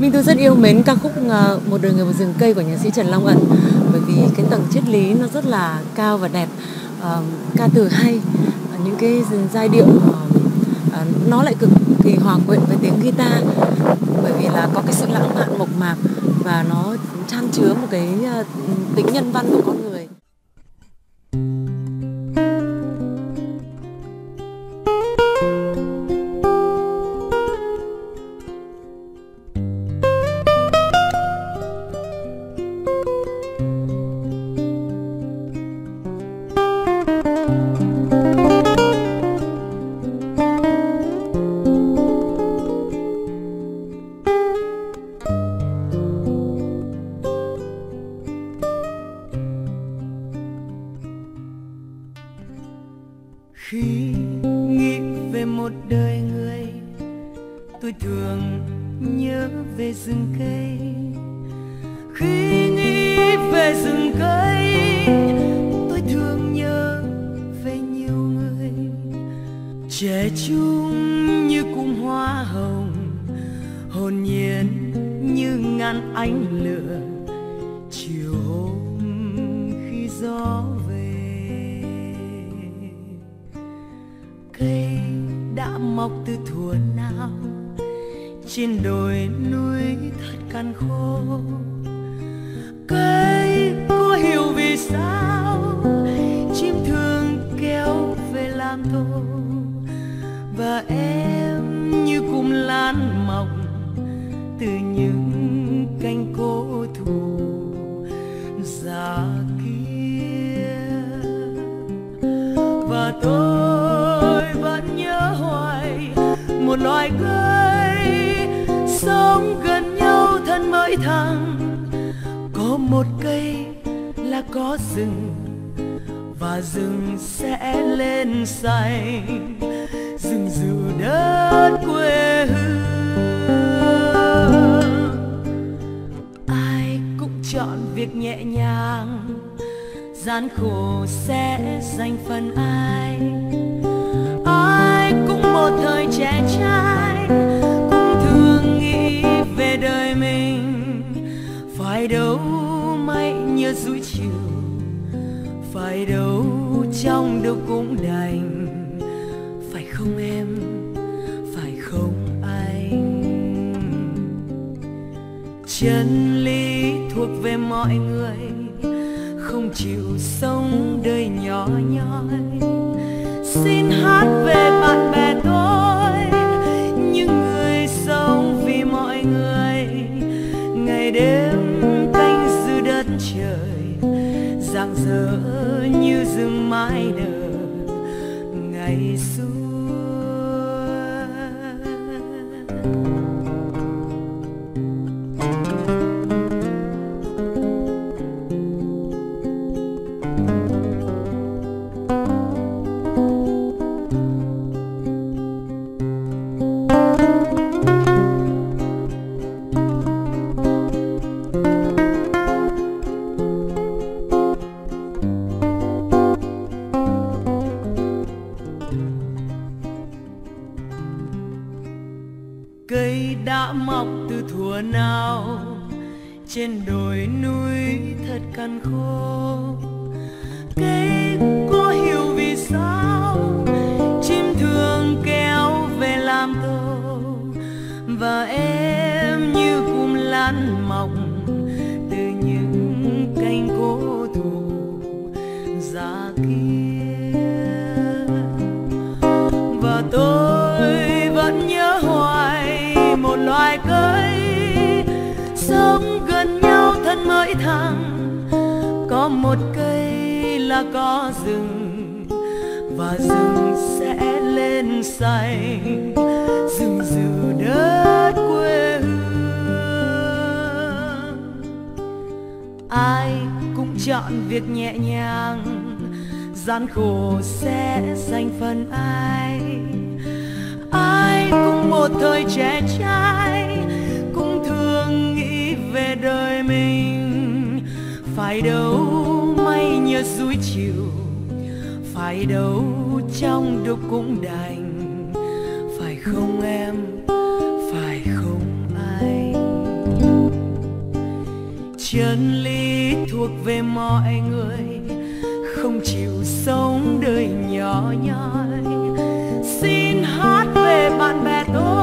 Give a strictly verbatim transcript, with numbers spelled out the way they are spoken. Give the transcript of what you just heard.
Minh Thư rất yêu mến ca khúc Một Đời Người Một Rừng Cây của nhạc sĩ Trần Long Ẩn, bởi vì cái tầng triết lý nó rất là cao và đẹp, ca từ hay, những cái giai điệu nó lại cực kỳ hòa quyện với tiếng guitar, bởi vì là có cái sự lãng mạn mộc mạc và nó chan chứa một cái tính nhân văn của con người. Khi nghĩ về một đời người, tôi thường nhớ về rừng cây. Khi nghĩ về rừng cây, tôi thường nhớ về nhiều người. Trẻ trung như cụm hoa hồng, hồn nhiên như ngàn ánh lửa. Chiều hôm khi gió cây đã mọc từ thuở nào trên đồi núi thật cằn khô. Cây có hiểu vì sao chim thường kéo về làm tổ, và em như cụm lan mỏng từ những cánh cố thủ già kia. Và tôi một loài cây sống gần nhau thân mới thăng, có một cây là có rừng và rừng sẽ lên xanh, rừng rực đất quê hương. Ai cũng chọn việc nhẹ nhàng, gian khổ sẽ dành phần ai. Một thời trẻ trai cũng thường nghĩ về đời mình, phải đâu may như dũi chiều, phải đâu trong đâu cũng đành, phải không em, phải không anh. Chân lý thuộc về mọi người, không chịu sống đời nhỏ nhoi. Xin hát về bạn bè tôi, những người sống vì mọi người, ngày đêm canh giữ đất trời, rạng rỡ như rừng mãi nở ngày xuân. Cây đã mọc từ thuở nào trên đồi núi thật cằn khô. Cây có hiểu vì sao chim thường kéo về làm tổ, và em như cụm lan mỏng từ những cánh cố thủ già kia. Và tôi vẫn nhớ một loài cây sống gần nhau thân mới thăng, có một cây là có rừng và rừng sẽ lên xanh, rừng rực đất quê hương. Ai cũng chọn việc nhẹ nhàng, gian khổ sẽ dành phần ai. Ai cũng một thời trẻ trai cũng thường nghĩ về đời mình, phải đâu may nhớ dũi chiều, phải đâu trong đâu cũng đành, phải không em, chân lý thuộc về mọi người, không chịu sống đời nhỏ nhoi. Xin hát về bạn bè tôi.